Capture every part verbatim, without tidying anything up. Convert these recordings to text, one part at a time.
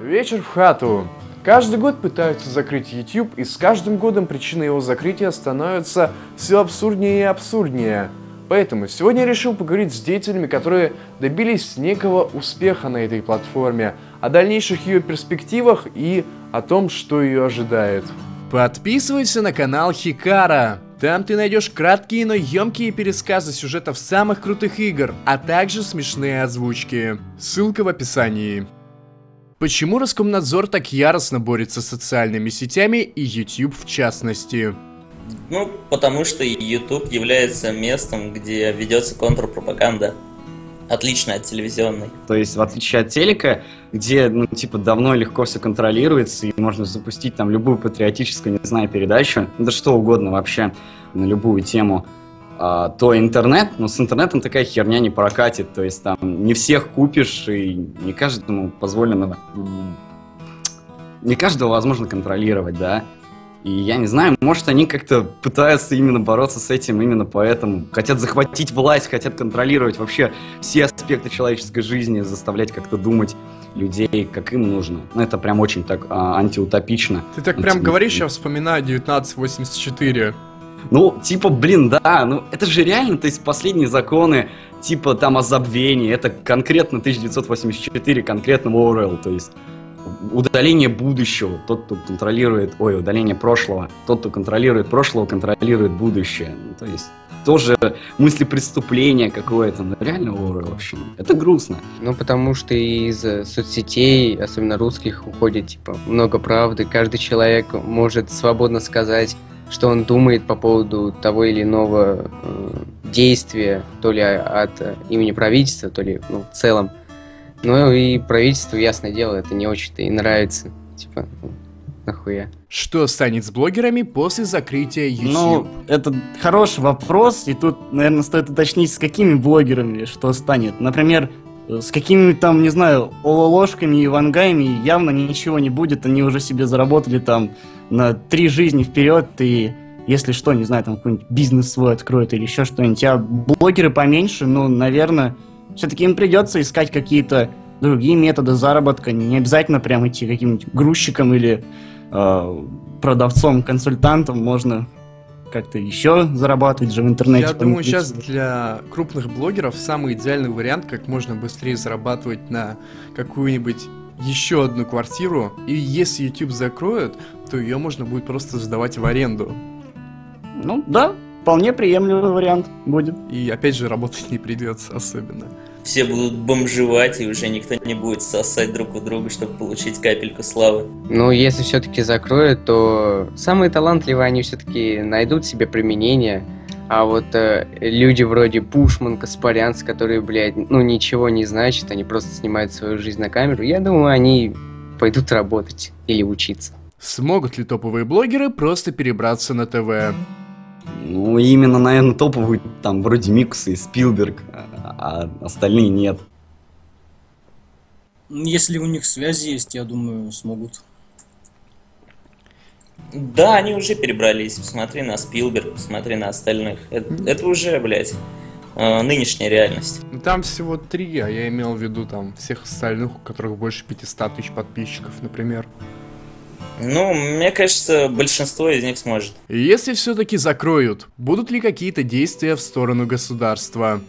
Вечер в хату. Каждый год пытаются закрыть YouTube, и с каждым годом причины его закрытия становятся все абсурднее и абсурднее. Поэтому сегодня я решил поговорить с деятелями, которые добились некого успеха на этой платформе, о дальнейших ее перспективах и о том, что ее ожидает. Подписывайся на канал Хикара. Там ты найдешь краткие, но емкие пересказы сюжетов самых крутых игр, а также смешные озвучки. Ссылка в описании. Почему Роскомнадзор так яростно борется с социальными сетями и YouTube в частности? Ну, потому что YouTube является местом, где ведется контрпропаганда. Отлично от телевизионной. То есть, в отличие от телека, где, ну, типа, давно и легко все контролируется, и можно запустить там любую патриотическую, не знаю, передачу, да что угодно вообще, на любую тему, а, то интернет, ну, с интернетом такая херня не прокатит, то есть, там, не всех купишь, и не каждому позволено... Не каждого возможно контролировать, да? И я не знаю, может, они как-то пытаются именно бороться с этим, именно поэтому. Хотят захватить власть, хотят контролировать вообще все аспекты человеческой жизни, заставлять как-то думать людей, как им нужно. Ну, это прям очень так а, антиутопично. Ты так прям говоришь, я вспоминаю девятнадцать восемьдесят четыре. Ну, типа, блин, да, ну это же реально, то есть последние законы, типа там о забвении, это конкретно тысяча девятьсот восемьдесят четыре, конкретно Орвелл, то есть... Удаление будущего, тот, кто контролирует, ой, удаление прошлого, тот, кто контролирует прошлого, контролирует будущее. То есть тоже мысли преступления какое-то, ну реально уры вообще. Это грустно. Ну потому что из соцсетей, особенно русских, уходит типа много правды. Каждый человек может свободно сказать, что он думает по поводу того или иного э, действия, то ли от э, имени правительства, то ли ну, в целом. Ну и правительству, ясное дело, это не очень-то и нравится. Типа, нахуя. Что станет с блогерами после закрытия YouTube? Ну, это хороший вопрос, и тут, наверное, стоит уточнить, с какими блогерами что станет. Например, с какими там, не знаю, ололошками и вангаями явно ничего не будет. Они уже себе заработали там на три жизни вперед, и если что, не знаю, там какой-нибудь бизнес свой откроют или еще что-нибудь. А блогеры поменьше, ну, наверное... Все-таки им придется искать какие-то другие методы заработка. Не обязательно прям идти каким-нибудь грузчиком или э, продавцом, консультантом. Можно как-то еще зарабатывать же в интернете. Я думаю, сейчас для крупных блогеров самый идеальный вариант, как можно быстрее зарабатывать на какую-нибудь еще одну квартиру. И если YouTube закроют, то ее можно будет просто сдавать в аренду. Ну, да. Вполне приемлемый вариант будет. И опять же, работать не придется особенно. Все будут бомжевать, и уже никто не будет сосать друг у друга, чтобы получить капельку славы. Ну, если все-таки закроют, то самые талантливые, они все-таки найдут себе применение. А вот э, люди вроде Пушман, Каспарянец, которые, блядь, ну ничего не значат, они просто снимают свою жизнь на камеру, я думаю, они пойдут работать или учиться. Смогут ли топовые блогеры просто перебраться на ТВ? Ну, именно, наверное, топовые, там, вроде Микуса и Спилберг, а остальные нет. Если у них связи есть, я думаю, смогут. Да, они уже перебрались. Посмотри на Спилберг, посмотри на остальных. Это, это уже, блядь, нынешняя реальность. Там всего три, а я имел в виду, там, всех остальных, у которых больше пятисот тысяч подписчиков, например. Ну, мне кажется, большинство из них сможет. Если все-таки закроют, будут ли какие-то действия в сторону государства?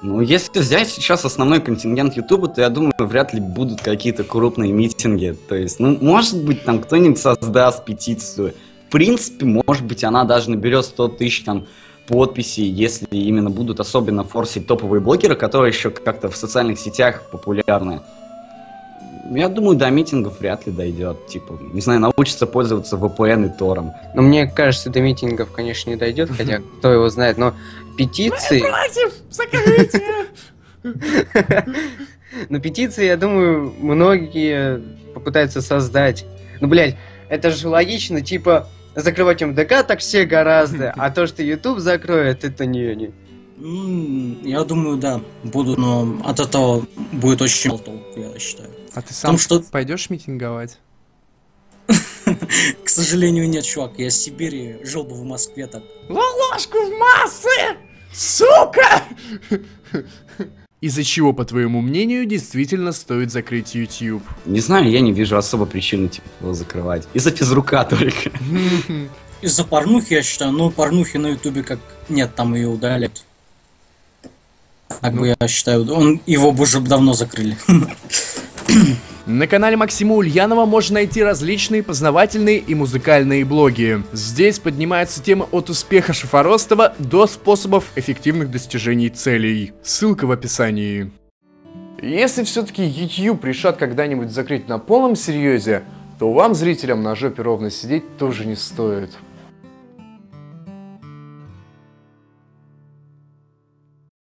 Ну, если взять сейчас основной контингент Ютуба, то я думаю, вряд ли будут какие-то крупные митинги. То есть, ну, может быть, там кто-нибудь создаст петицию. В принципе, может быть, она даже наберет сто тысяч там подписей, если именно будут особенно форсить топовые блогеры, которые еще как-то в социальных сетях популярны. Я думаю, до митингов вряд ли дойдет. Типа, не знаю, научится пользоваться вэ пэ эн и Тором. Ну, мне кажется, до митингов, конечно, не дойдет, хотя кто его знает, но петиции... Мы против! Закажите! Но петиции, я думаю, многие попытаются создать. Ну, блядь, это же логично, типа, закрывать эм дэ ка так все гораздо, а то, что YouTube закроет, это не... Я думаю, да, буду, но от этого будет очень мало толку, я считаю. А ты сам что... пойдешь митинговать? К сожалению, нет, чувак. Я из Сибири, жил бы в Москве так. Лолошку в массы! Сука! Из-за чего, по твоему мнению, действительно стоит закрыть YouTube? Не знаю, я не вижу особо причины типа закрывать. Из-за физрука только. Из-за порнухи, я считаю. Ну, порнухи на Ютубе как нет, там ее удалят. Так ну. бы я считаю, он, его бы уже давно закрыли. На канале Максима Ульянова можно найти различные познавательные и музыкальные блоги. Здесь поднимается тема от успеха Шифоростова до способов эффективных достижений целей. Ссылка в описании. Если все-таки YouTube решат когда-нибудь закрыть на полном серьезе, то вам, зрителям, на жопе ровно сидеть тоже не стоит.